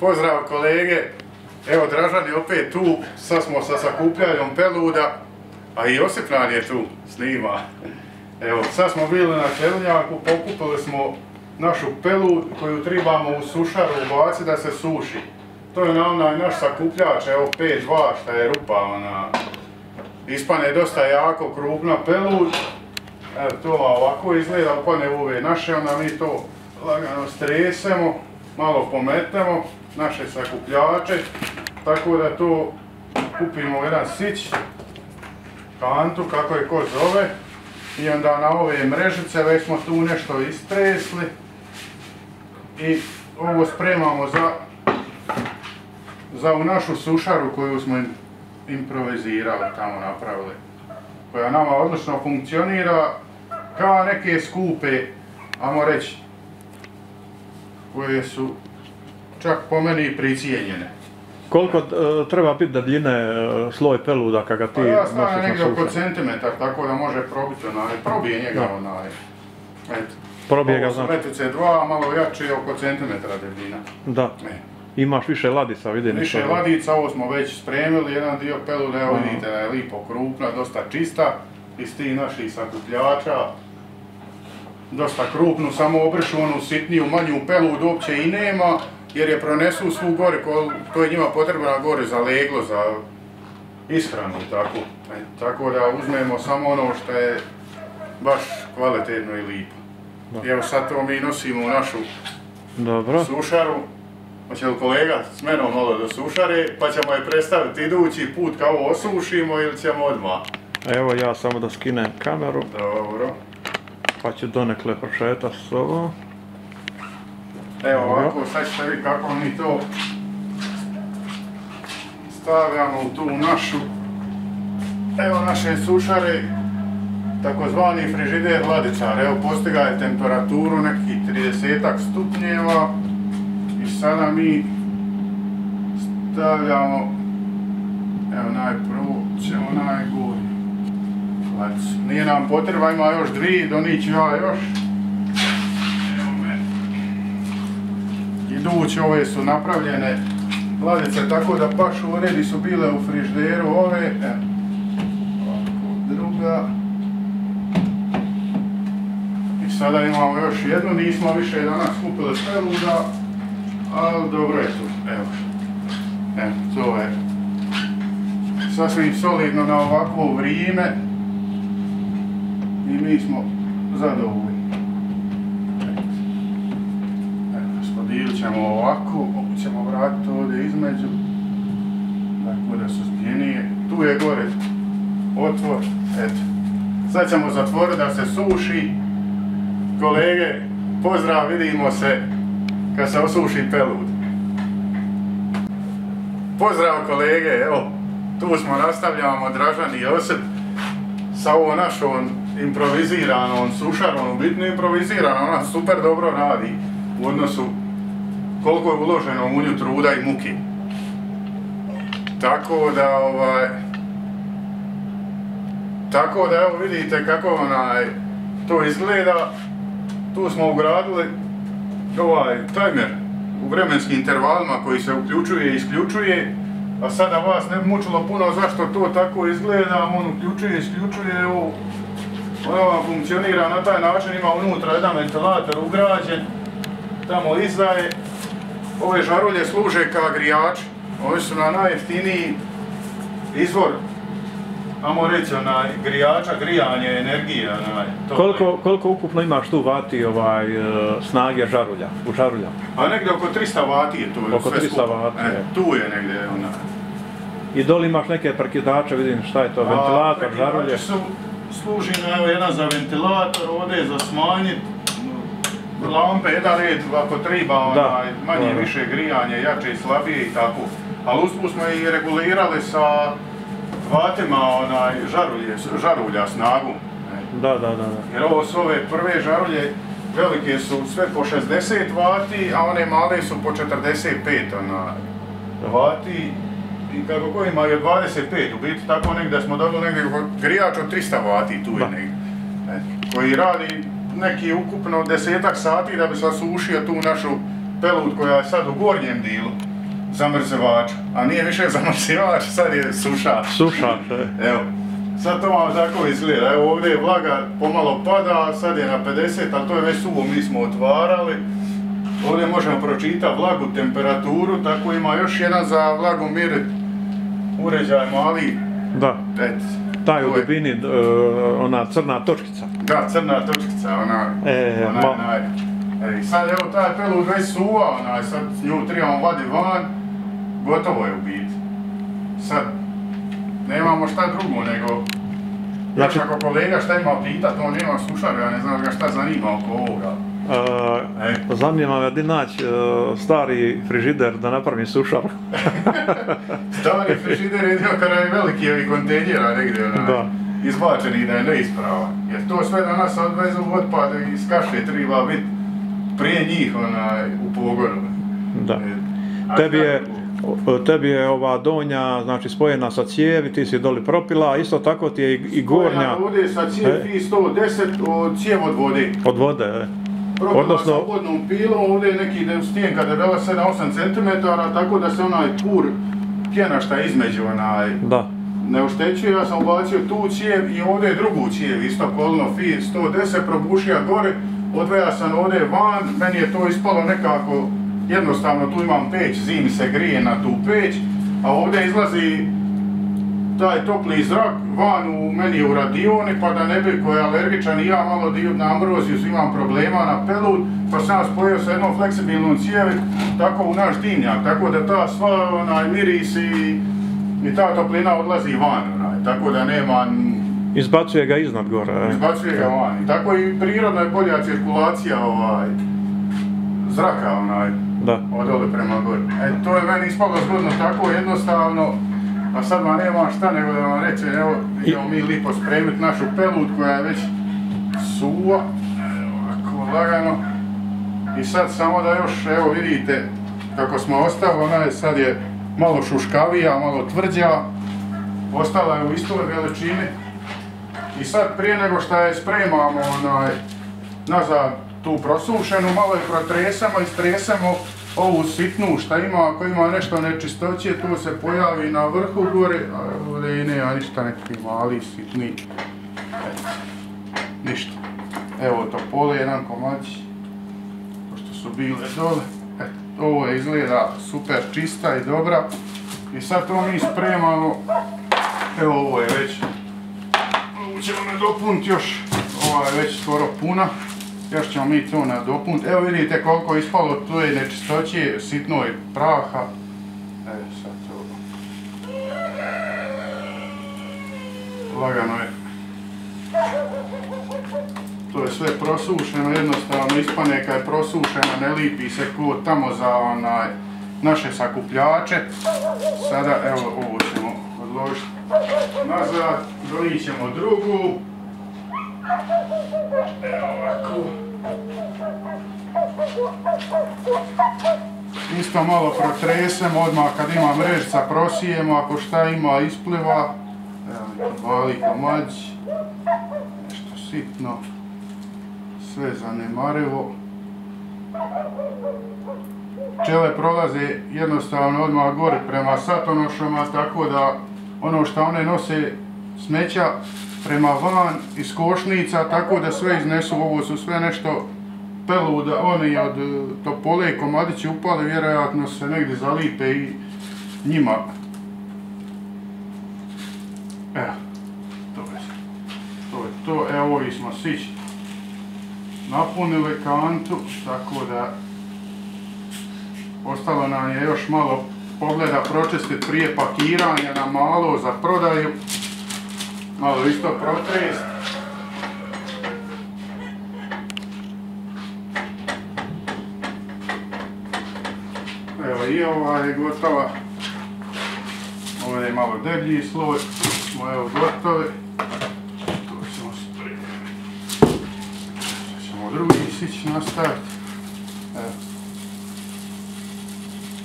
Pozdrav kolege, evo Dražan je opet tu, sad smo sa sakupljanjem peluda, a i Osepnan je tu, snima. Evo, sad smo bili na Čelunjanku, pokupili smo našu pelud koju trebamo u sušaru ubaciti da se suši. To je onaj naš sakupljač, evo 5.2 šta je rupa, ona ispane dosta jako krupna pelud. Evo to ovako izgleda, upane u ove naše, onda mi to lagano stresemo, malo pometemo naše sakupljače, tako da to kupimo jedan sić, kantu, kako je ko zove, i onda na ove mrežice već smo tu nešto istresli i ovo spremamo za u našu sušaru koju smo improvizirali, tamo napravili, koja nama odlično funkcionira kao neke skupe, ajmo reći, koje su čak po meni pricijenjene. Koliko treba biti debljine sloj peluda kada ga ti nosiš na sušaru? Pa ja stavim nekde oko centimetar, tako da može probiti onaj, probije njega onaj. Probije ga znači. Ovo su letice dva, malo jače, oko centimetra debljina. Da. Imaš više ladica, vidim. Više ladica, ovo smo već spremili, jedan dio peluda, evo vidite da je lipo krupna, dosta čista, iz tih naših sakupljača. Dosta krupnu, samo obrišu onu sitniju, manju pelud uopće i nema, jer je pronesu svu gore, to je njima potrebno gore za leglo, za ishranu, tako. Tako da uzmemo samo ono što je baš kvalitetno i lipo. Evo sad to mi nosimo u našu sušaru. Hoće li kolega s menom malo do sušare, pa ćemo je predstaviti idući put kao osušimo ili ćemo odmah? Evo ja samo da skinem kameru. Dobro. Pa ću donekle prošetat s ovo. Evo ovako, sad ćete vidjeti kako mi to stavljamo u tu našu, evo naše sušare, takozvani frižider ladičar. Evo postigaje temperaturu nekih 30-ak stupnjeva i sada mi stavljamo, evo najprvo ćemo najgornje. Nije nam potreba, ima još dvije, doniću ja još. Idući ove su napravljene ladice, tako da baš u redi su bile u frižderu ove. Druga. I sada imamo još jednu, nismo više danas kupili peluda, ali dobro je tu. Evo, to je sasvim solidno na ovakvo vrijeme. I mi smo zadovoljni. Spodilit ćemo ovako, ćemo vratiti ovdje između. Tako da su spljenije. Tu je gore otvor, eto. Sad ćemo zatvoriti da se suši. Kolege, pozdrav, vidimo se kad se osuši pelud. Pozdrav kolege, evo, tu smo, nastavljamo Dražan i Josip sa ovo našom improviziranom sušarom, bitno improvizirana, ona super dobro radi u odnosu koliko je uloženo u nju truda i muki. Tako da evo vidite kako to izgleda. Tu smo ugradili tajmer u vremenskim intervalima koji se uključuje i isključuje. A sada vas ne bi mučilo puno zašto to tako izgleda, on uključuje i isključuje. Ono funkcionira na taj način, ima unutra jedan ventilator ugrađen, tamo iza je. Ove žarulje služe kao grijač, ove su na najjeftiniji izvor, ajmo reći, grijača, grijanje, energije. Koliko ukupno imaš tu vati snage žarulja? A negdje oko 300 vati je tu. Oko 300 vati je. Tu je negdje ona. I dole imaš neke prekidače, vidim šta je to, ventilator, žarulje? Služi nam jedan za ventilator, ovdje je za smanjit lampe, jedan red ako treba, manje i više grijanje, jače i slabije i tako. Ali usput smo i regulirali sa vatima žarulja snagu. Jer ovo su ove prve žarulje, velike su sve po 60 vati, a one male su po 45 vati. I kako ko ima je 25, u biti tako negdje smo dobili negdje grijač od 300 vati tu je negdje. Koji radi neki ukupno 10-ak sati da bi sasušio tu našu pelud koja je sad u gornjem dilu zamrzevač, a nije više zamrzivač, sad je sušač. Sušač, je. Evo, sad to malo tako izgleda, evo ovdje je vlaga pomalo pada, sad je na 50, ali to je već suvo, mi smo otvarali. Ovdje možemo pročitati vlagu, temperaturu, tako ima još jedan za vlagu mjerit uređaj mali. Da, taj u dubini, ona crna točkica. Da, crna točkica, ona je najbolja. I sad evo taj pelud već suva, sad nju trebamo vaditi van, gotovo je u biti. Sad, nemamo šta drugo nego, još ako kolega šta ima pitati, on nema slušati, ja ne znam ga šta zanima oko ovoga. Zanima me di naći stari frižider da napravim sušar. Stari frižider je dio kada je veliki ovih kontejnjera negdje izbačeni da je neispravan. Jer to sve danas odvezu otpad iz kašlje treba biti prije njih u pogonu. Tebi je ova donja spojena sa cijevi, ti si doli propila, isto tako ti je i gornja. Spojena vode sa cijevi 110, cijev od vode. Od vode, propila sa vodnom pilom, ovdje je neki stijenka debela 7-8 cm, tako da se onaj pur pjena šta između ne oštećuje. Ja sam ubacio tu cijev i ovdje je drugu cijev, isto kolno FI 110, probušija gore, odveja sam ovdje van, meni je to ispalo nekako jednostavno, tu imam peć, zimi se grije na tu peć, a ovdje izlazi taj topli zrak van u meni u radioni, pa da ne bi koji je alergičan i ja malo na ambroziju imam problema na pelud, pa sam spojio sa jednom fleksibilnom cijevi tako u naš dimnjak, tako da ta sva miris i ta toplina odlazi van, tako da nema... Izbacuje ga iznad gore. Izbacuje ga van. Tako i prirodna je bolja cirkulacija zraka od dole prema gore. To je meni ispalo zgodno tako jednostavno, a sad vam nema šta nego da vam reći, evo idemo mi lipo spremiti našu pelud koja je već suva, ovako lagano. I sad samo da još, evo vidite kako smo ostavili, ona je sad je malo šuškavija, malo tvrđa, ostala je u istoj veličini. I sad prije nego što je spremamo nazad tu prosušenu, malo je protresamo i stresamo ovu sitnu što ima, ako ima nešto nečistoće, tu se pojavi na vrhu gore, a ovdje i nema ništa, neki mali sitni, ništa. Evo to pole, jedan komadić, pošto su bile dole, ovo je izgleda super čista i dobra. I sad to mi spremamo, evo ovo je već. Ćemo nadopuniti još, ova je već skoro puna, još ćemo mi to nadopuniti. Evo vidite koliko je ispalo, tu je nečistoće, sitno je praha. Evo sad to. Lagano je. To je sve prosušeno, jednostavno ispane kad je prosušeno, ne lipi se ko tamo za naše sakupljače. Sada evo ovo ćemo odložiti nazad, dolit ćemo drugu, evo ovako, isto malo protresemo, odmah kad ima mrežica prosijemo, ako šta ima ispliva, evo bali komadić, nešto sitno, sve zanemarivo. Pčele prolaze jednostavno odmah gore prema satonošama, tako da ono što one nose smeća prema van iz košnica, tako da sve iznesu, ovo su sve nešto peluda, oni od topole i komadići upale, vjerojatno se negdje zalipe i njima. Evo, to je to, evo i smo sići napunili kantu, tako da ostalo nam je još malo pogleda pročistiti prije pakiranja na malo za prodaju. Malo isto protrest. Evo i ova je gotova. Ovo je malo deblji sloj. Smo evo gotovi. To ćemo spremiti. Sada ćemo drugi sić nastaviti. Evo.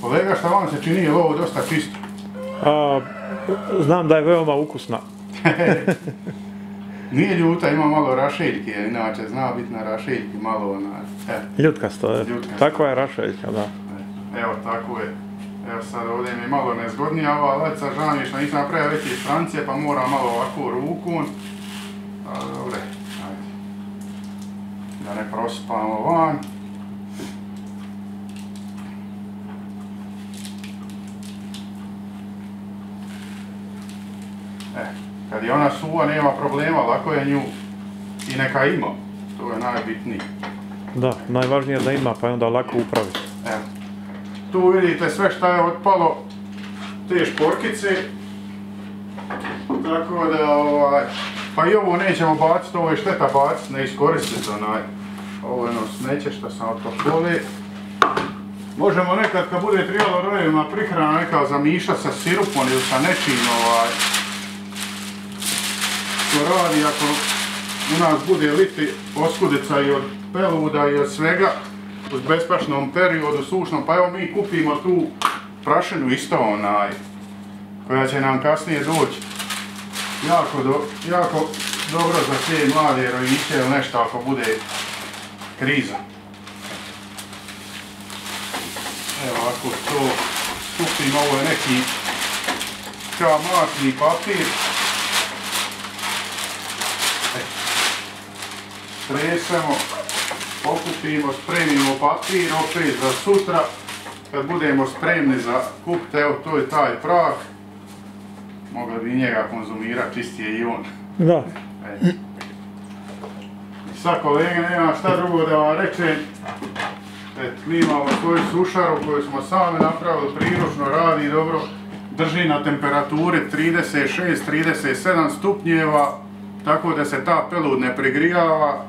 Kolega, šta vam se čini, je ovo dosta čisto? Znam da je veoma ukusna. Nije ljuta, ima malo rašeljke, inače zna biti na rašeljki malo Ljutkasto je, takva je Raševića, da. Evo, tako je. Evo sad ovdje mi je malo nezgodnija ova leca, žao mi što nisam napravio veće strancije, pa moram malo ovako rukom. Dobre, ajde. Da ne prospamo van. Kad je ona suva, nema problema, lako je nju i neka ima. To je najbitnije. Da, najvažnije je da ima, pa je onda lako upraviti. Tu vidite sve šta je otpalo, te šporkice. Tako da, pa i ovo nećemo baciti, ovo je šteta baciti, ne iskoristiti onaj. Ovo je ono smeće što sam otopili. Možemo nekad kad bude trebalo rojevima prihrana neka zamišati sa sirupom ili sa nečim radi, ako u nas bude liti oskudica i od peluda i od svega u besprašnom periodu, sušnom, pa evo mi kupimo tu prašinu isto onaj koja će nam kasnije doći jako dobro za sve mlade rojiće ili nešto ako bude kriza. Evo ako to skupimo, ovo je neki kao masni papir. Tresemo, pokupimo, spremimo papir opet za sutra, kad budemo spremni za kupiti, evo to je taj prah, mogli bi njega konzumirati, čisti je i on. Da. Sad kolege, nema šta drugo da vam reče, mi imamo svoju sušaru koju smo sami napravili, priručno radi dobro, drži na temperaturi 36-37 stupnjeva, tako da se ta pelud ne prigrijava.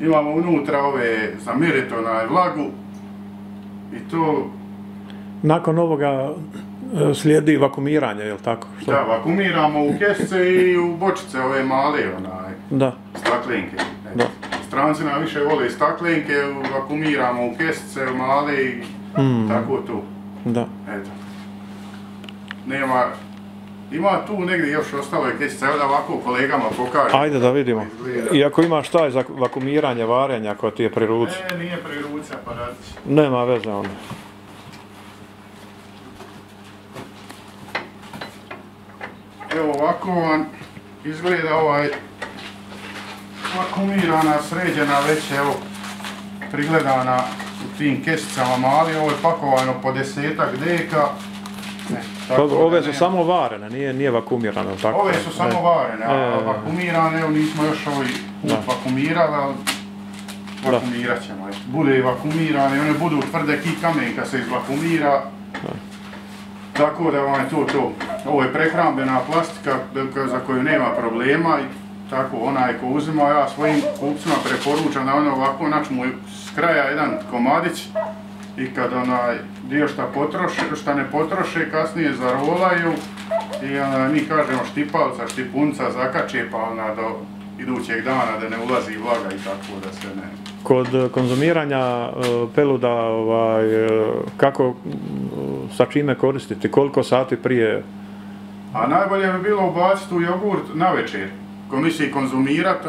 Imamo unutra ove zamiriti onaj vlagu i to... Nakon ovoga slijedi vakumiranje, je li tako? Da, vakumiramo u kesice i u bočice ove male onaj, staklenke. Stranci nam više vole staklenke, vakumiramo u kesice male i tako to. Da. Eto. Nema... Ima tu negdje još ostale kesice, evo da ovako kolegama pokažem. Ajde da vidimo. I ako imaš taj za vakumiranje, varenja koja ti je pri ruci? Ne, nije pri ruci aparat. Nema veze onda. Evo ovako vam izgleda ovaj vakumirana, sređena već, evo prigledana u tim kesicama mali, ovo je pakovano po 10-ak deka. Ove su samo varene, nije vakumirane, tako? Ove su samo varene, a vakumirane, evo nismo još ovaj vakumirali, ali vakumirat ćemo. Bude i vakumirane, one budu tvrde ki kamen kad se izvakumira. Tako da vam je to to. Ovo je prehrambena plastika za koju nema problema. Tako, onaj ko uzima, ja svojim kupcima preporučam da ono ovako načnu s kraja jedan komadić. I kad onaj dio šta ne potroše, kasnije zarolaju i onda mi kažemo štipalca, štipunca zakače pa onda do idućeg dana da ne ulazi vlaga i tako da se ne... Kod konzumiranja peluda, kako, sa čime koristiti, koliko sati prije? A najbolje bi bilo ubaciti u jogurt na večer. Ko misli konzumirati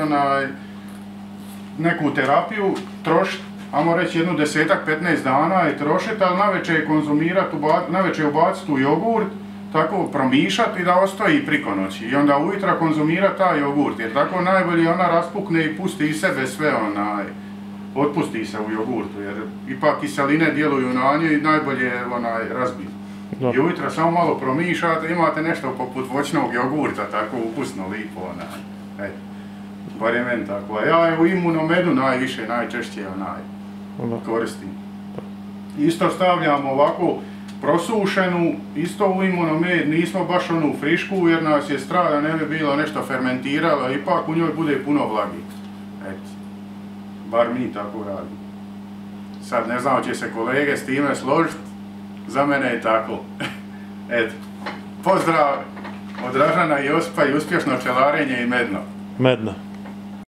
neku terapiju, trošiti. Ajmo reći jednu 10-15 dana i trošiti, ali naveče ubaciti u jogurt, tako promišati i da ostoji priko noći. I onda ujutro konzumirati taj jogurt, jer tako najbolje ona raspukne i pusti iz sebe sve, otpusti se u jogurtu, jer ipak kiseline djeluju na nju i najbolje je razbiti. I ujutro samo malo promišati, imate nešto poput voćnog jogurta, tako ukusno, lipo, bar je meni tako. Ja je u imunomedu najviše, najčešće koristim. Isto stavljamo ovako prosušenu, isto u imunomed, nismo baš onu frišku jer nas je strah da ne bi bilo nešto fermentiralo, ipak u njoj bude puno vlagi. Bar mi tako radimo. Sad ne znam će se kolege s time složiti, za mene je tako. Pozdrav od Dražana i Josipa i uspješno pčelarenje i medno.